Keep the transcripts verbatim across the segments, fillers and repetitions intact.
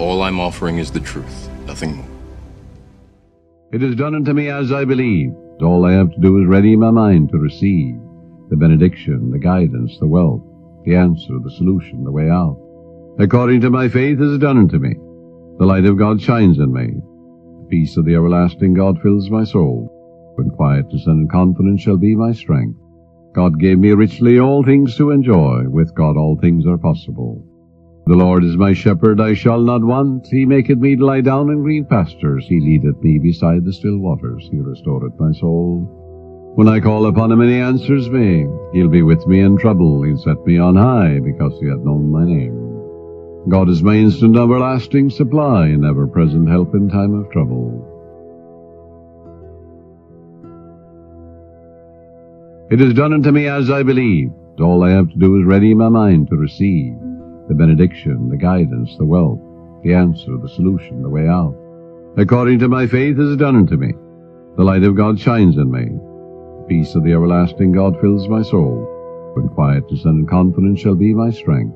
All I'm offering is the truth, nothing more. It is done unto me as I believe. All I have to do is ready my mind to receive the benediction, the guidance, the wealth, the answer, the solution, the way out. According to my faith is done unto me. The light of God shines in me. The peace of the everlasting God fills my soul. When quietness and confidence shall be my strength. God gave me richly all things to enjoy. With God all things are possible. The Lord is my shepherd, I shall not want. He maketh me to lie down in green pastures. He leadeth me beside the still waters. He restoreth my soul. When I call upon him, and he answers me. He'll be with me in trouble. He'll set me on high, because he hath known my name. God is my instant everlasting supply, and ever-present help in time of trouble. It is done unto me as I believe. All I have to do is ready my mind to receive the benediction, the guidance, the wealth, the answer, the solution, the way out. According to my faith is done unto me. The light of God shines in me. The peace of the everlasting God fills my soul. When quietness and confidence shall be my strength.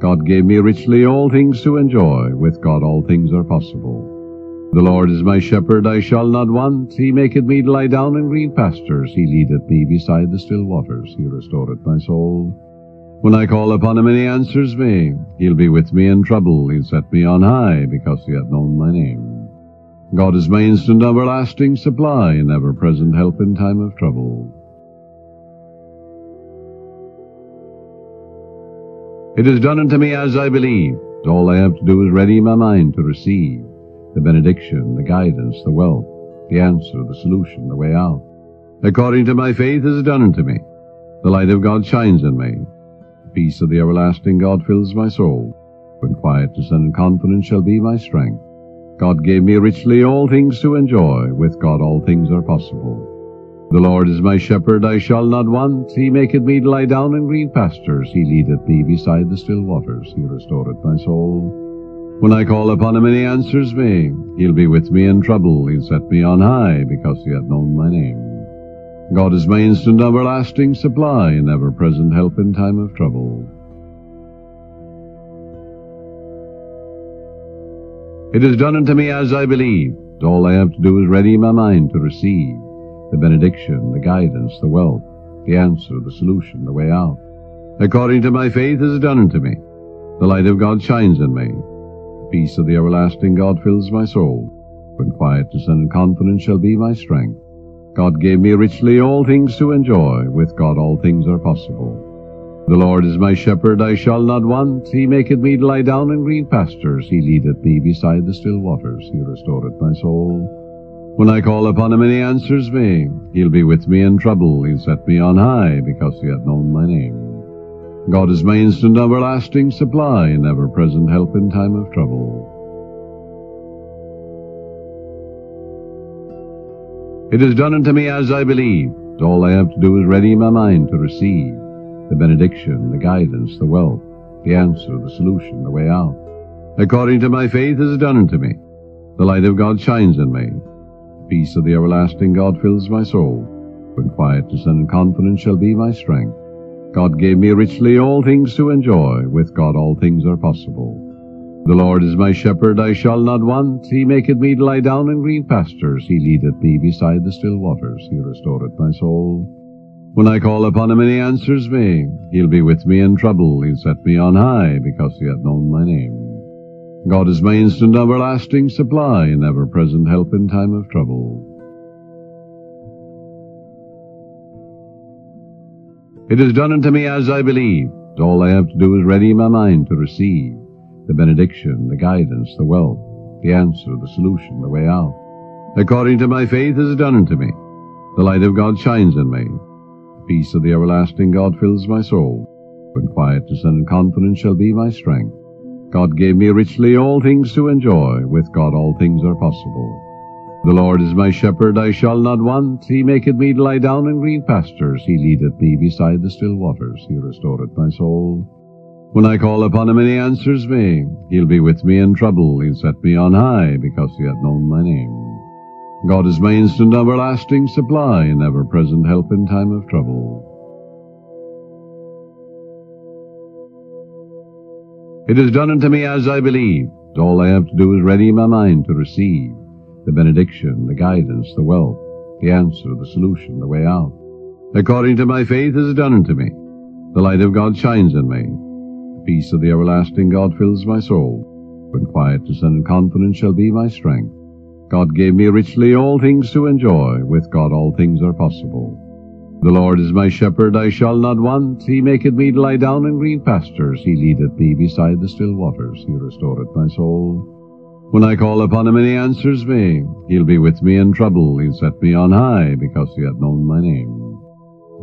God gave me richly all things to enjoy. With God all things are possible. The Lord is my shepherd, I shall not want. He maketh me to lie down in green pastures. He leadeth me beside the still waters. He restoreth my soul. When I call upon him, and he answers me. He'll be with me in trouble. He'll set me on high, because he hath known my name. God is my instant everlasting supply, and ever-present help in time of trouble. It is done unto me as I believe. All I have to do is ready my mind to receive the benediction, the guidance, the wealth, the answer, the solution, the way out. According to my faith is done unto me. The light of God shines in me. Peace of the everlasting God fills my soul. When quietness and confidence shall be my strength. God gave me richly all things to enjoy. With God all things are possible. The Lord is my shepherd, I shall not want. He maketh me to lie down in green pastures. He leadeth me beside the still waters. He restoreth my soul. When I call upon him, and he answers me. He'll be with me in trouble. He'll set me on high, because he hath known my name. God is my instant everlasting supply, and ever-present help in time of trouble. It is done unto me as I believe. All I have to do is ready my mind to receive the benediction, the guidance, the wealth, the answer, the solution, the way out. According to my faith is done unto me. The light of God shines in me. The peace of the everlasting God fills my soul. When quietness and confidence shall be my strength. God gave me richly all things to enjoy. With God all things are possible. The Lord is my shepherd, I shall not want. He maketh me to lie down in green pastures. He leadeth me beside the still waters. He restoreth my soul. When I call upon him, and he answers me. He'll be with me in trouble. He'll set me on high, because he hath known my name. God is my instant everlasting supply, and ever-present help in time of trouble. It is done unto me as I believe. All I have to do is ready my mind to receive the benediction, the guidance, the wealth, the answer, the solution, the way out. According to my faith is done unto me. The light of God shines in me. The peace of the everlasting God fills my soul. When quietness and confidence shall be my strength. God gave me richly all things to enjoy. With God all things are possible. The Lord is my shepherd, I shall not want. He maketh me to lie down in green pastures. He leadeth me beside the still waters. He restoreth my soul. When I call upon him, and he answers me. He'll be with me in trouble. He'll set me on high, because he hath known my name. God is my instant everlasting supply, and ever-present help in time of trouble. It is done unto me as I believe. All I have to do is ready my mind to receive the benediction, the guidance, the wealth, the answer, the solution, the way out. According to my faith is done unto me. The light of God shines in me. The peace of the everlasting God fills my soul. When quietness and confidence shall be my strength. God gave me richly all things to enjoy. With God all things are possible. The Lord is my shepherd, I shall not want. He maketh me to lie down in green pastures. He leadeth me beside the still waters. He restoreth my soul. When I call upon him, and he answers me. He'll be with me in trouble. He'll set me on high, because he hath known my name. God is my instant everlasting supply, and ever-present help in time of trouble. It is done unto me as I believe. All I have to do is ready my mind to receive the benediction, the guidance, the wealth, the answer, the solution, the way out. According to my faith is done unto me. The light of God shines in me. The peace of the everlasting God fills my soul. When quietness and confidence shall be my strength. God gave me richly all things to enjoy. With God all things are possible. The Lord is my shepherd, I shall not want. He maketh me to lie down in green pastures. He leadeth me beside the still waters. He restoreth my soul. When I call upon him, and he answers me. He'll be with me in trouble. He'll set me on high, because he hath known my name.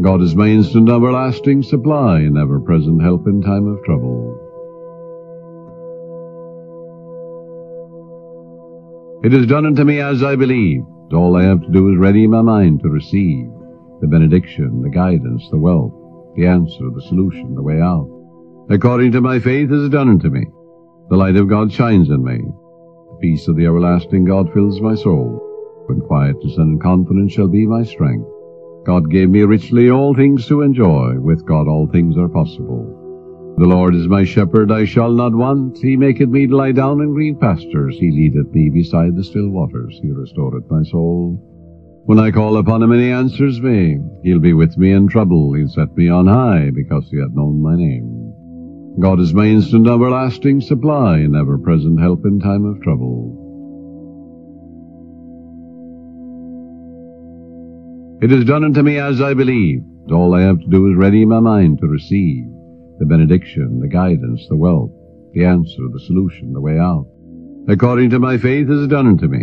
God is my instant everlasting supply, and ever-present help in time of trouble. It is done unto me as I believe. All I have to do is ready my mind to receive the benediction, the guidance, the wealth, the answer, the solution, the way out. According to my faith is done unto me. The light of God shines in me. The peace of the everlasting God fills my soul. When quietness and confidence shall be my strength. God gave me richly all things to enjoy. With God all things are possible. The Lord is my shepherd, I shall not want. He maketh me to lie down in green pastures. He leadeth me beside the still waters. He restoreth my soul. When I call upon him, and he answers me. He'll be with me in trouble. He'll set me on high, because he hath known my name. God is my instant everlasting supply, and ever-present help in time of trouble. It is done unto me as I believe. All I have to do is ready my mind to receive the benediction, the guidance, the wealth, the answer, the solution, the way out. According to my faith is done unto me.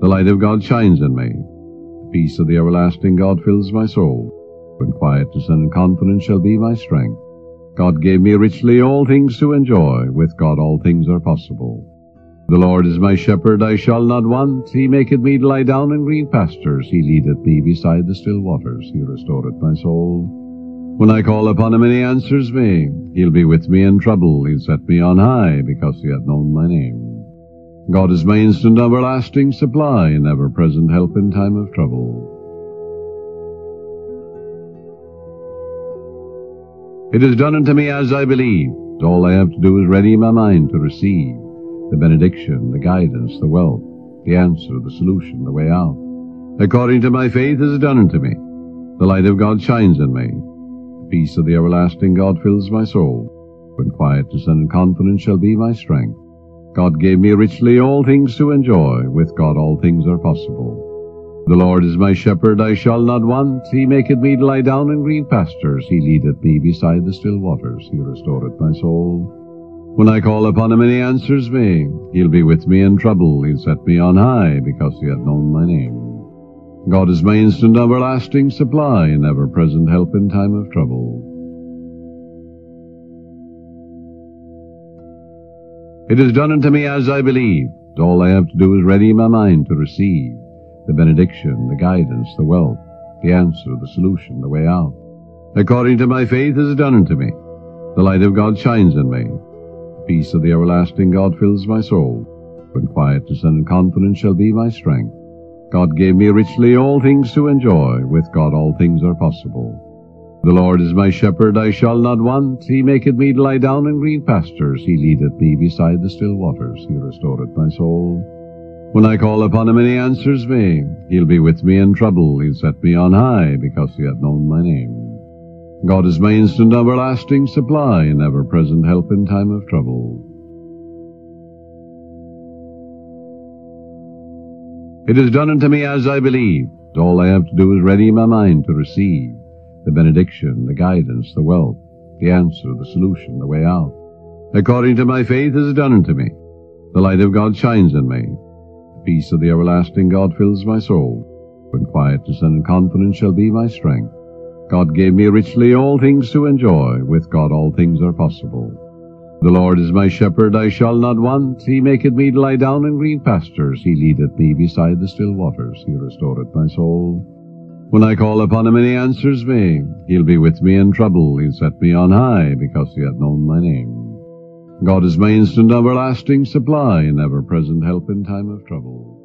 The light of God shines in me. The peace of the everlasting God fills my soul. When quietness and confidence shall be my strength. God gave me richly all things to enjoy. With God all things are possible. The Lord is my shepherd, I shall not want. He maketh me to lie down in green pastures. He leadeth me beside the still waters. He restoreth my soul. When I call upon him, and he answers me. He'll be with me in trouble. He'll set me on high, because he hath known my name. God is my instant everlasting supply, and ever-present help in time of trouble. It is done unto me as I believe. All I have to do is ready my mind to receive the benediction, the guidance, the wealth, the answer, the solution, the way out. According to my faith is done unto me. The light of God shines in me. Peace of the everlasting God fills my soul. When quietness and confidence shall be my strength. God gave me richly all things to enjoy. With God all things are possible. The Lord is my shepherd, I shall not want. He maketh me to lie down in green pastures. He leadeth me beside the still waters. He restoreth my soul. When I call upon him, and he answers me. He'll be with me in trouble. He'll set me on high, because he hath known my name. God is my instant everlasting supply, and ever-present help in time of trouble. It is done unto me as I believe. All I have to do is ready my mind to receive the benediction, the guidance, the wealth, the answer, the solution, the way out. According to my faith is done unto me. The light of God shines in me. The peace of the everlasting God fills my soul. When quietness and confidence shall be my strength. God gave me richly all things to enjoy. With God all things are possible. The Lord is my shepherd, I shall not want. He maketh me to lie down in green pastures. He leadeth me beside the still waters. He restoreth my soul. When I call upon him, and he answers me. He'll be with me in trouble. He'll set me on high, because he hath known my name. God is my instant everlasting supply, and ever-present help in time of trouble. It is done unto me as I believe. All I have to do is ready my mind to receive the benediction, the guidance, the wealth, the answer, the solution, the way out. According to my faith is done unto me. The light of God shines in me. The peace of the everlasting God fills my soul. When quietness and confidence shall be my strength. God gave me richly all things to enjoy. With God all things are possible. The Lord is my shepherd, I shall not want. He maketh me to lie down in green pastures. He leadeth me beside the still waters. He restoreth my soul. When I call upon him, and he answers me. He'll be with me in trouble. He'll set me on high, because he hath known my name. God is my instant everlasting supply, and ever-present help in time of trouble.